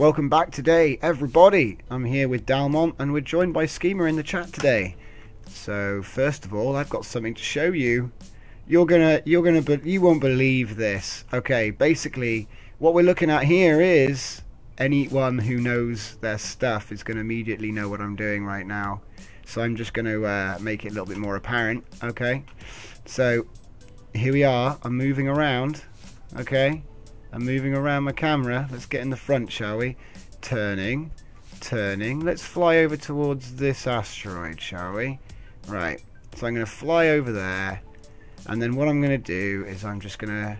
Welcome back today, everybody. I'm here with Dalmont, and we're joined by Schema in the chat today. So first of all, I've got something to show you. You won't believe this. Okay, basically what we're looking at here is anyone who knows their stuff is going to immediately know what I'm doing right now. So I'm just going to make it a little bit more apparent. Okay, so here we are. I'm moving around. Okay, I'm moving around my camera. Let's get in the front, shall we? Turning. Let's fly over towards this asteroid, shall we? Right, so I'm going to fly over there, and then what I'm going to do is I'm just going to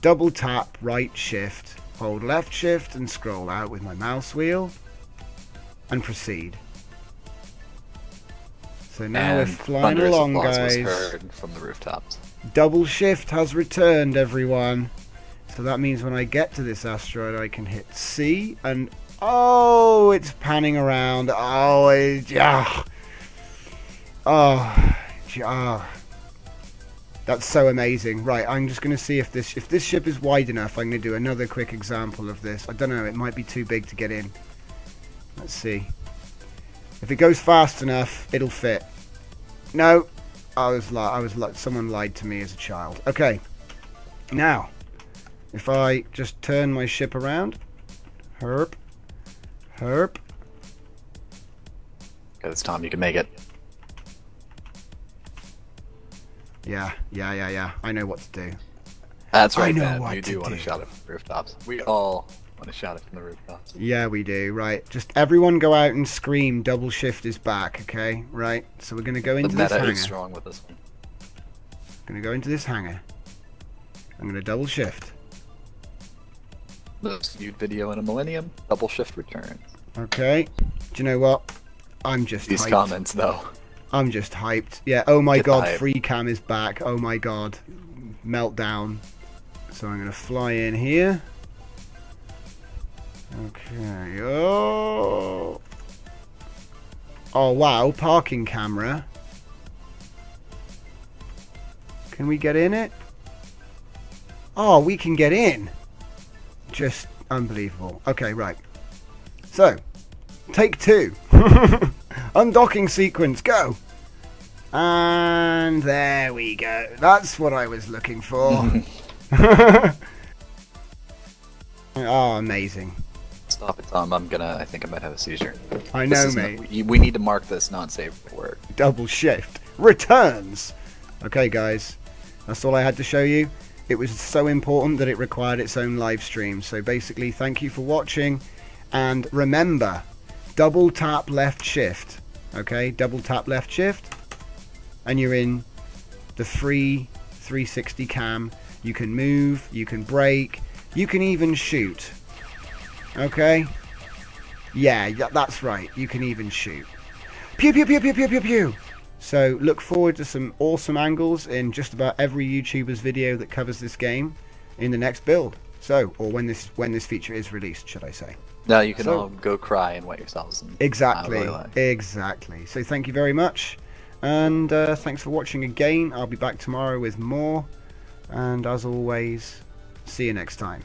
double tap right shift, hold left shift, and scroll out with my mouse wheel and proceed. So now we're flying along, guys. Was heard from the rooftops. Double shift has returned, everyone. So that means when I get to this asteroid, I can hit C, and oh, it's panning around. Oh, yeah. Oh, yeah. That's so amazing. Right, I'm just going to see if this ship is wide enough. I'm going to do another quick example of this. I don't know. It might be too big to get in. Let's see. If it goes fast enough, it'll fit. No, someone lied to me as a child. Okay, now, if I just turn my ship around, herp. Okay, this time you can make it. Yeah, I know what to do. That's right, man. You do want to shout it from the rooftops. We all want to shout it from the rooftops. Yeah, we do. Right, just everyone go out and scream, double shift is back. Okay, right, so we're going to go into this hangar. The meta is strong with this one. Going to go into this hangar. I'm going to double shift. Most viewed video in a millennium, double shift returns. Okay, do you know what? I'm just hyped. These comments, though. I'm just hyped. Yeah, oh my god, free cam is back. Oh my god, meltdown. So I'm going to fly in here. Okay, oh wow, parking camera. Can we get in it? Oh, we can get in. Just unbelievable. Okay, right. So, take two. Undocking sequence, go. And there we go. That's what I was looking for. Oh, amazing. Stop it, Tom. I think I might have a seizure. I know, mate. We need to mark this non-safe word. Double shift returns. Okay, guys, that's all I had to show you. It was so important that it required its own live stream. So basically, thank you for watching, and remember, double tap left shift. Okay, double tap left shift, and you're in the free 360 cam. You can move, you can brake, you can even shoot. Okay, yeah, that's right, you can even shoot. Pew pew pew pew pew pew pew. So look forward to some awesome angles in just about every YouTuber's video that covers this game in the next build, or when this feature is released, should I say. No, you can all go cry and wet yourselves. And exactly. So thank you very much, and thanks for watching again. I'll be back tomorrow with more, and as always, see you next time.